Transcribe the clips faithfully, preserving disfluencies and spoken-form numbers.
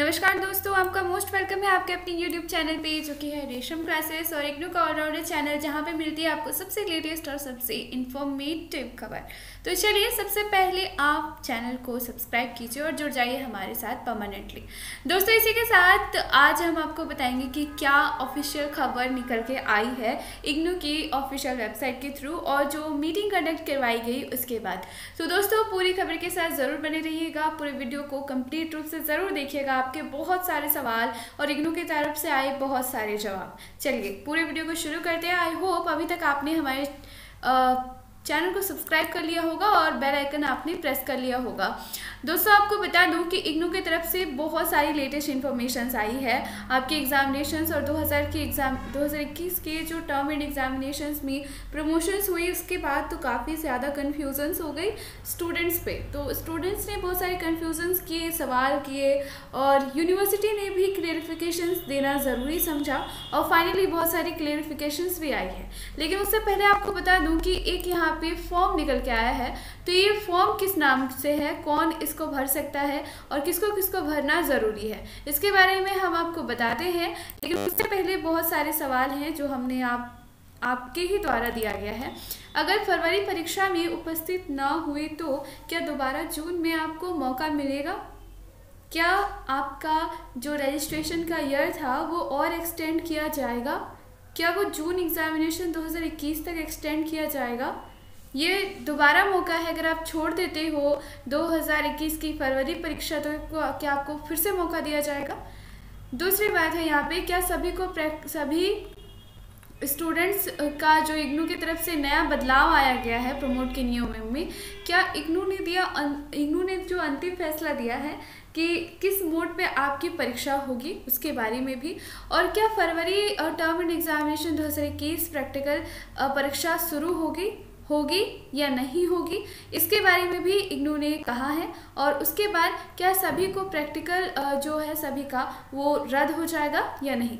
नमस्कार दोस्तों, आपका मोस्ट वेलकम है आपके अपने यूट्यूब चैनल पे जो कि है रेशम क्लासेस और इग्नू का ऑलराउंडर चैनल, जहाँ पे मिलती है आपको सबसे लेटेस्ट और सबसे इन्फॉर्मेटिव खबर। तो चलिए, सबसे पहले आप चैनल को सब्सक्राइब कीजिए और जुड़ जाइए हमारे साथ परमानेंटली। दोस्तों, इसी के साथ आज हम आपको बताएंगे कि क्या ऑफिशियल खबर निकल के आई है इग्नू की ऑफिशियल वेबसाइट के थ्रू और जो मीटिंग कंडक्ट करवाई गई उसके बाद। तो दोस्तों, पूरी खबर के साथ ज़रूर बने रहिएगा, पूरे वीडियो को कम्प्लीट रूप से ज़रूर देखिएगा। आपके बहुत सारे सवाल और इग्नू की तरफ से आए बहुत सारे जवाब। चलिए पूरे वीडियो को शुरू करते हैं। आई होप अभी तक आपने हमारे चैनल को सब्सक्राइब कर लिया होगा और बेल आइकन आपने प्रेस कर लिया होगा। दोस्तों, आपको बता दूं कि इग्नू की तरफ से बहुत सारी लेटेस्ट इन्फॉर्मेशन आई है आपके एग्जामिनेशंस और दो हज़ार के एग्ज़ाम दो हज़ार इक्कीस के जो टर्म एंड एग्जामिनेशंस में प्रमोशंस हुई उसके बाद तो काफ़ी ज़्यादा कन्फ्यूजन्स हो गई स्टूडेंट्स पे। तो स्टूडेंट्स ने बहुत सारे कन्फ्यूजन्स किए, सवाल किए और यूनिवर्सिटी ने भी क्लेरिफिकेशंस देना ज़रूरी समझा और फाइनली बहुत सारी क्लेरिफिकेशंस भी आई है। लेकिन उससे पहले आपको बता दूँ कि एक यहाँ पे फॉर्म निकल के आया है। तो ये फॉर्म किस नाम से है, कौन इसको भर सकता है और किसको किसको भरना ज़रूरी है, इसके बारे में हम आपको बताते हैं। लेकिन उससे पहले बहुत सारे सवाल हैं जो हमने आप आपके ही द्वारा दिया गया है। अगर फरवरी परीक्षा में उपस्थित ना हुए तो क्या दोबारा जून में आपको मौका मिलेगा? क्या आपका जो रजिस्ट्रेशन का ईयर था वो और एक्सटेंड किया जाएगा? क्या वो जून एग्जामिनेशन दो हज़ार इक्कीस तक एक्सटेंड किया जाएगा? ये दोबारा मौका है, अगर आप छोड़ देते हो दो हज़ार इक्कीस की फरवरी परीक्षा तो क्या आपको फिर से मौका दिया जाएगा? दूसरी बात है यहाँ पे, क्या सभी को सभी स्टूडेंट्स का जो इग्नू की तरफ से नया बदलाव आया गया है प्रमोट के नियमों में, क्या इग्नू ने दिया इग्नू ने जो अंतिम फैसला दिया है कि किस मोड पे आपकी परीक्षा होगी उसके बारे में भी, और क्या फरवरी टर्म एंड एग्जामिनेशन दो हज़ार इक्कीस प्रैक्टिकल परीक्षा शुरू होगी होगी या नहीं होगी इसके बारे में भी इग्नू ने कहा है। और उसके बाद क्या सभी को प्रैक्टिकल जो है सभी का वो रद्द हो जाएगा या नहीं,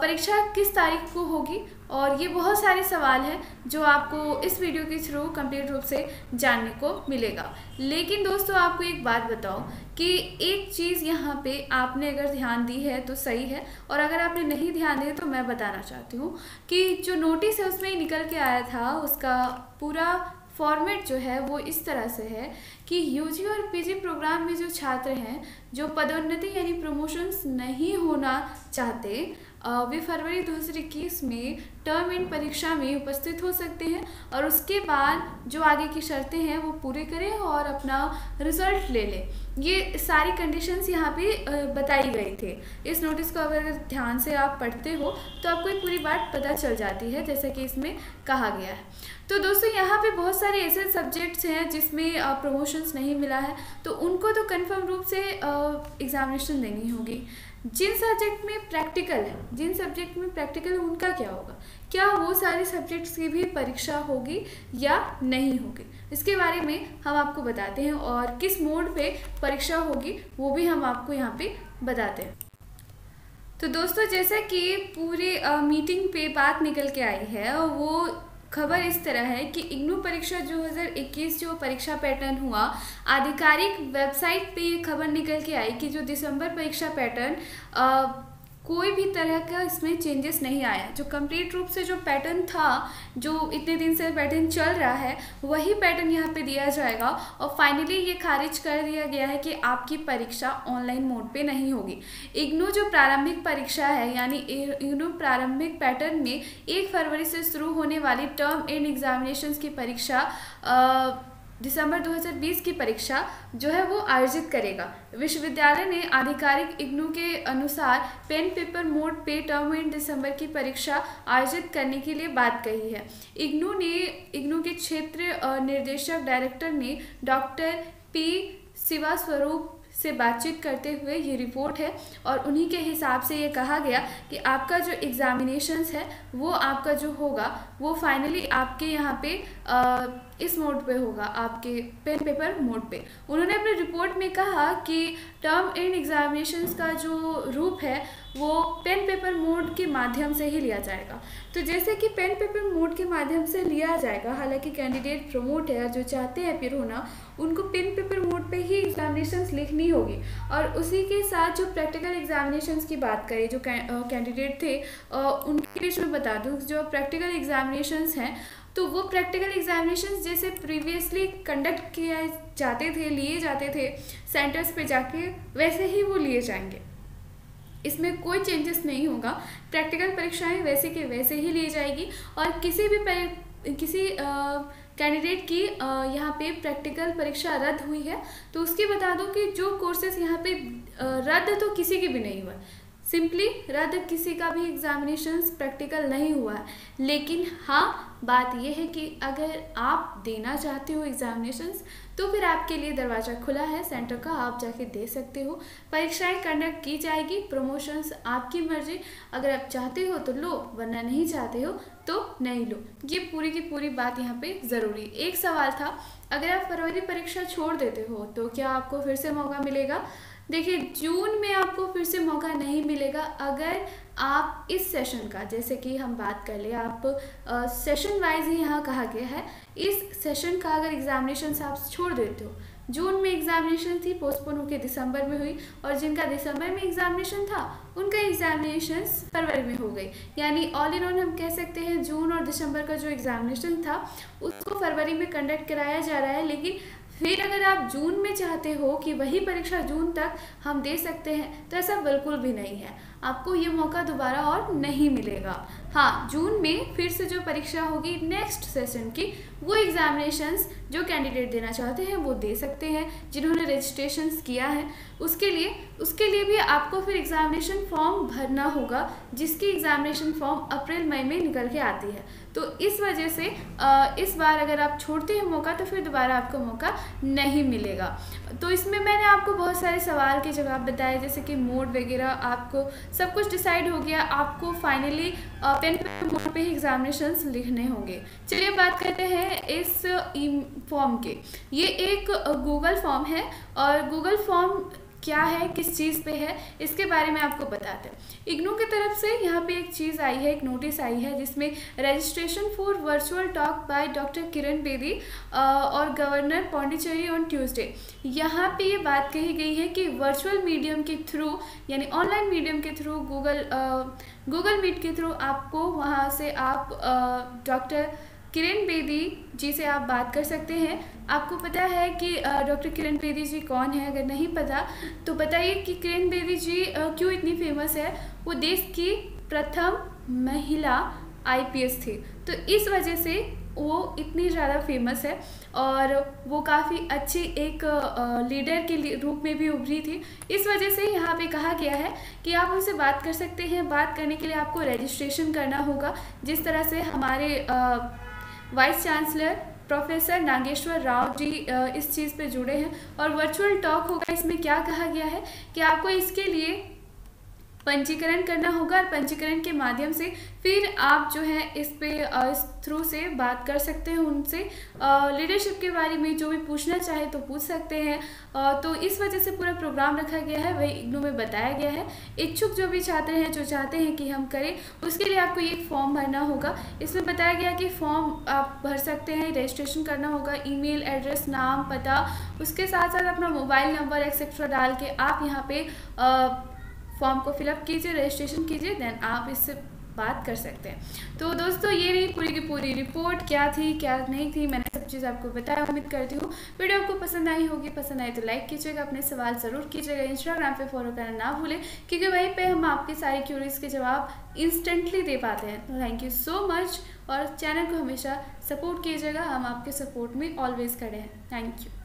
परीक्षा किस तारीख को होगी, और ये बहुत सारे सवाल हैं जो आपको इस वीडियो के थ्रू कंप्लीट रूप से जानने को मिलेगा। लेकिन दोस्तों, आपको एक बात बताओ कि एक चीज़ यहाँ पे आपने अगर ध्यान दी है तो सही है, और अगर आपने नहीं ध्यान दिया तो मैं बताना चाहती हूँ कि जो नोटिस है उसमें निकल के आया था उसका पूरा फॉर्मेट जो है वो इस तरह से है कि यूजी और पीजी प्रोग्राम में जो छात्र हैं जो पदोन्नति यानी प्रमोशंस नहीं होना चाहते वे फरवरी दो हज़ार इक्कीस में टर्म एंड परीक्षा में उपस्थित हो सकते हैं और उसके बाद जो आगे की शर्तें हैं वो पूरे करें और अपना रिजल्ट ले लें। ये सारी कंडीशंस यहाँ पे बताई गई थी। इस नोटिस को अगर ध्यान से आप पढ़ते हो तो आपको ये पूरी बात पता चल जाती है जैसा कि इसमें कहा गया है। तो दोस्तों, यहाँ पे बहुत सारे ऐसे सब्जेक्ट्स हैं जिसमें प्रमोशंस नहीं मिला है तो उनको तो कन्फर्म रूप से एग्जामिनेशन देनी होगी। जिन सब्जेक्ट में प्रैक्टिकल है जिन सब्जेक्ट में प्रैक्टिकल है उनका क्या होगा? क्या वो सारे सब्जेक्ट्स की भी परीक्षा होगी या नहीं होगी इसके बारे में हम आपको बताते हैं, और किस मोड पे परीक्षा होगी वो भी हम आपको यहाँ पे बताते हैं। तो दोस्तों, जैसा कि पूरे आ, मीटिंग पे बात निकल के आई है और वो खबर इस तरह है कि इग्नू परीक्षा दो हज़ार इक्कीस जो परीक्षा पैटर्न हुआ आधिकारिक वेबसाइट पे ये खबर निकल के आई कि जो दिसंबर परीक्षा पैटर्न आ, कोई भी तरह का इसमें चेंजेस नहीं आया। जो कंप्लीट रूप से जो पैटर्न था जो इतने दिन से पैटर्न चल रहा है वही पैटर्न यहाँ पे दिया जाएगा और फाइनली ये खारिज कर दिया गया है कि आपकी परीक्षा ऑनलाइन मोड पे नहीं होगी। इग्नू जो प्रारंभिक परीक्षा है यानी इग्नू प्रारंभिक पैटर्न में एक फरवरी से शुरू होने वाली टर्म एंड एग्जामिनेशंस की परीक्षा आ, दिसंबर दो हज़ार बीस की परीक्षा जो है वो आयोजित करेगा। विश्वविद्यालय ने आधिकारिक इग्नू के अनुसार पेन पेपर मोड पे टर्म एंड दिसंबर की परीक्षा आयोजित करने के लिए बात कही है। इग्नू ने इग्नू के क्षेत्र निर्देशक डायरेक्टर ने डॉक्टर पी शिवा स्वरूप से बातचीत करते हुए ये रिपोर्ट है और उन्हीं के हिसाब से ये कहा गया कि आपका जो एग्ज़ामिनेशंस है वो आपका जो होगा वो फाइनली आपके यहाँ पे आ, इस मोड पे होगा, आपके पेन पेपर मोड पे। उन्होंने अपने रिपोर्ट में कहा कि टर्म एंड एग्जामिनेशंस का जो रूप है वो पेन पेपर मोड के माध्यम से ही लिया जाएगा। तो जैसे कि पेन पेपर मोड के माध्यम से लिया जाएगा, हालांकि कैंडिडेट प्रमोट है जो चाहते हैं अपीयर होना, उनको पेन पेपर मोड पे ही एग्जामिनेशंस लिखनी होगी। और उसी के साथ जो प्रैक्टिकल एग्जामिनेशंस की बात करें, जो कैंडिडेट थे उनके बीच में बता दूँ, जो प्रैक्टिकल एग्जामिनेशंस हैं तो वो प्रैक्टिकल एग्जामिनेशंस जैसे प्रीवियसली कंडक्ट किए जाते थे, लिए जाते थे सेंटर्स पे जाके, वैसे ही वो लिए जाएंगे। इसमें कोई चेंजेस नहीं होगा। प्रैक्टिकल परीक्षाएं वैसे के वैसे ही ली जाएगी और किसी भी किसी कैंडिडेट की यहाँ पे प्रैक्टिकल परीक्षा रद्द हुई है तो उसकी बता दूं कि जो कोर्सेज यहाँ पे रद्द तो किसी की भी नहीं हुआ, सिंपली रद्द किसी का भी एग्जामिनेशंस प्रैक्टिकल नहीं हुआ है। लेकिन हाँ, बात यह है कि अगर आप देना चाहते हो एग्जामिनेशंस तो फिर आपके लिए दरवाज़ा खुला है सेंटर का, आप जाके दे सकते हो। परीक्षाएं कंडक्ट की जाएगी, प्रमोशंस आपकी मर्जी, अगर आप चाहते हो तो लो, वरना नहीं चाहते हो तो नहीं लो। ये पूरी की पूरी बात यहाँ पे ज़रूरी। एक सवाल था, अगर आप फरवरी परीक्षा छोड़ देते हो तो क्या आपको फिर से मौका मिलेगा? देखिए, जून में आपको फिर से मौका नहीं मिलेगा। अगर आप इस सेशन का, जैसे कि हम बात कर ले, आप आ, सेशन वाइज ही यहाँ कहा गया है, इस सेशन का अगर एग्जामिनेशन आप छोड़ देते हो, जून में एग्जामिनेशन थी, पोस्टपोन होकर दिसंबर में हुई, और जिनका दिसंबर में एग्जामिनेशन था उनका एग्जामिनेशन फरवरी में हो गई, यानी ऑल इन ऑल हम कह सकते हैं जून और दिसंबर का जो एग्जामिनेशन था उसको फरवरी में कंडक्ट कराया जा रहा है। लेकिन फिर अगर आप जून में चाहते हो कि वही परीक्षा जून तक हम दे सकते हैं तो ऐसा बिल्कुल भी नहीं है, आपको ये मौका दोबारा और नहीं मिलेगा। हाँ, जून में फिर से जो परीक्षा होगी नेक्स्ट सेशन की, वो एग्जामिनेशंस जो कैंडिडेट देना चाहते हैं वो दे सकते हैं, जिन्होंने रजिस्ट्रेशंस किया है उसके लिए। उसके लिए भी आपको फिर एग्जामिनेशन फॉर्म भरना होगा, जिसकी एग्जामिनेशन फॉर्म अप्रैल मई में निकल के आती है। तो इस वजह से इस बार अगर आप छोड़ते हैं मौका तो फिर दोबारा आपको मौका नहीं मिलेगा। तो इसमें मैंने आपको बहुत सारे सवाल के जवाब बताए, जैसे कि मोड वगैरह, आपको सब कुछ डिसाइड हो गया, आपको फाइनली पेन पेपर मोड पे ही एग्जामिनेशंस लिखने होंगे। चलिए बात करते हैं इस फॉर्म के। ये एक गूगल फॉर्म है और गूगल फॉर्म क्या है, किस चीज़ पे है, इसके बारे में आपको बताते हैं। इग्नू की तरफ से यहाँ पे एक चीज़ आई है, एक नोटिस आई है, जिसमें registration for virtual talk by doctor Kiran Bedi और गवर्नर पौंडीचेरी ऑन ट्यूसडे। यहाँ पे ये बात कही गई है कि वर्चुअल मीडियम के थ्रू, यानी ऑनलाइन मीडियम के थ्रू, गूगल गूगल मीट के थ्रू आपको वहाँ से आप डॉक्टर किरण बेदी जी से आप बात कर सकते हैं। आपको पता है कि डॉक्टर किरण बेदी जी कौन है? अगर नहीं पता तो बताइए कि किरण बेदी जी क्यों इतनी फेमस है। वो देश की प्रथम महिला आई पी एस थी, तो इस वजह से वो इतनी ज़्यादा फेमस है और वो काफ़ी अच्छी एक लीडर के रूप में भी उभरी थी। इस वजह से यहाँ पे कहा गया है कि आप उनसे बात कर सकते हैं। बात करने के लिए आपको रजिस्ट्रेशन करना होगा, जिस तरह से हमारे आ, vice chancellor professor Nageshwar Rao ji इस चीज़ पे जुड़े हैं। और वर्चुअल टॉक होगा, इसमें क्या कहा गया है कि आपको इसके लिए पंजीकरण करना होगा और पंजीकरण के माध्यम से फिर आप जो है इस पे इस थ्रू से बात कर सकते हैं उनसे। लीडरशिप के बारे में जो भी पूछना चाहे तो पूछ सकते हैं। आ, तो इस वजह से पूरा प्रोग्राम रखा गया है, वही इग्नू में बताया गया है। इच्छुक जो भी छात्र हैं जो चाहते हैं कि हम करें, उसके लिए आपको ये फॉर्म भरना होगा। इसमें बताया गया कि फॉर्म आप भर सकते हैं, रजिस्ट्रेशन करना होगा, ईमेल एड्रेस, नाम, पता, उसके साथ साथ अपना मोबाइल नंबर एक्सेट्रा डाल के आप यहाँ पर फॉर्म को फिलअप कीजिए, रजिस्ट्रेशन कीजिए, देन आप इससे बात कर सकते हैं। तो दोस्तों, ये रही पूरी की पूरी रिपोर्ट, क्या थी क्या नहीं थी, मैंने सब चीज़ आपको बताया। उम्मीद करती हूँ वीडियो आपको पसंद आई होगी। पसंद आई तो लाइक कीजिएगा, अपने सवाल ज़रूर कीजिएगा, इंस्टाग्राम पे फॉलो करना ना भूलें, क्योंकि वहीं पे हम आपके सारे क्यूरीज़ के जवाब इंस्टेंटली दे पाते हैं। तो थैंक यू सो मच, और चैनल को हमेशा सपोर्ट कीजिएगा, हम आपके सपोर्ट में ऑलवेज़ खड़े हैं। Thank you.